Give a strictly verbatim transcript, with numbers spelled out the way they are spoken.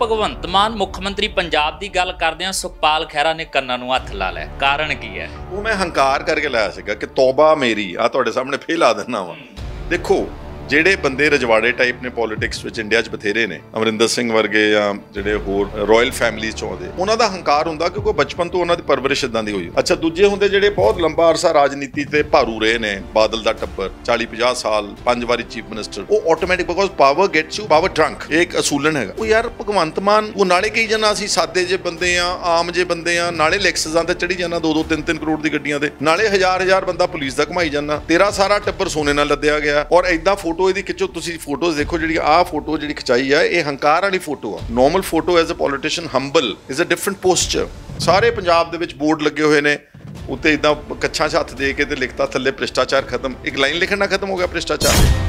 भगवंत मान मुख्यमंत्री पंजाब की गल करदे सुखपाल खैरा ने कन्ना नूं हथ ला लिया, कारण की है? वो मैं हंकार करके लाया सीगा कि तौबा मेरी आ तुहाडे सामने फेल आ देना वा। देखो ਜਿਹੜੇ ਬੰਦੇ ਰਜਵਾੜੇ ਟਾਈਪ ਨੇ ਪੋਲਿਟਿਕਸ ਵਿੱਚ ਇੰਡੀਆ 'ਚ ਬਥੇਰੇ ਨੇ, ਅਮਰਿੰਦਰ ਸਿੰਘ ਵਰਗੇ ਜਾਂ ਜਿਹੜੇ ਹੋਰ ਰਾਇਲ ਫੈਮਿਲੀਜ਼ 'ਚੋਂ ਆਉਂਦੇ, ਉਹਨਾਂ ਦਾ ਹੰਕਾਰ ਹੁੰਦਾ ਕਿਉਂਕਿ ਬਚਪਨ ਤੋਂ ਉਹਨਾਂ ਦੀ ਪਰਵਰਿਸ਼ ਇਦਾਂ ਦੀ ਹੋਈ। ਅੱਛਾ, ਦੂਜੇ ਹੁੰਦੇ ਜਿਹੜੇ ਬਹੁਤ ਲੰਬਾ ਅਰਸਾ ਰਾਜਨੀਤੀ ਤੇ ਭਾਰੂ ਰਹੇ ਨੇ, ਬਾਦਲ ਦਾ ਟੱਬਰ ਚਾਲੀ ਪੰਜਾਹ ਸਾਲ, ਪੰਜ ਵਾਰੀ ਚੀਫ ਮਿਨਿਸਟਰ, ਉਹ automatic because power gets you power drunk, ਇਹ ਇੱਕ ਅਸੂਲਨ ਹੈਗਾ। ਉਹ ਯਾਰ ਭਗਵੰਤ ਮਾਨ ਉਹ ਨਾਲੇ ਕਹੀ ਜਾਂਦਾ ਅਸੀਂ ਸਾਦੇ ਜਿਹੇ ਬੰਦੇ ਆ, ਆਮ ਜਿਹੇ ਬੰਦੇ ਆ, ਨਾਲੇ ਲੈਕਸਜ਼ਾਂ ਤੇ ਚੜੀ ਜਾਂਦਾ ਦੋ ਦੋ ਤਿੰਨ ਤਿੰਨ ਕਰੋੜ ਦੀ ਗੱਡੀਆਂ ਤੇ, ਨਾਲੇ ਹਜ਼ਾਰ ਹਜ਼ਾਰ ਬੰਦਾ ਪੁਲਿਸ ਦਾ ਘਮਾਈ ਜਾਂਦਾ, ਤੇਰਾ ਸਾਰਾ ਟੱਬਰ ਸੋਨੇ ਨਾਲ ਲੱਦਿਆ ਗਿਆ। ਔਰ ਇਦਾਂ फोटो फोटो ਇਹਦੀ ਖਿੱਚੋ ਤੁਸੀਂ ਫੋਟੋਜ਼ ਦੇਖੋ, ਜਿਹੜੀ ਆ ਫੋਟੋ ਜਿਹੜੀ ਖਿਚਾਈ ਆ ਇਹ ਹੰਕਾਰ ਵਾਲੀ ਫੋਟੋ ਆ। Normal photo as a politician humble is a different posture. ਸਾਰੇ ਪੰਜਾਬ ਦੇ ਵਿੱਚ ਬੋਰਡ ਲੱਗੇ ਹੋਏ ਨੇ, ਉੱਤੇ ਇਦਾਂ ਕੱਛਾਂ 'ਚ ਹੱਥ ਦੇ ਕੇ ਤੇ ਲਿਖਤਾ ਥੱਲੇ ਭ੍ਰਿਸ਼ਟਾਚਾਰ ਖਤਮ, ਇੱਕ ਲਾਈਨ ਲਿਖਣ ਨਾਲ ਖਤਮ ਹੋ ਗਿਆ ਭ੍ਰਿਸ਼ਟਾਚਾਰ।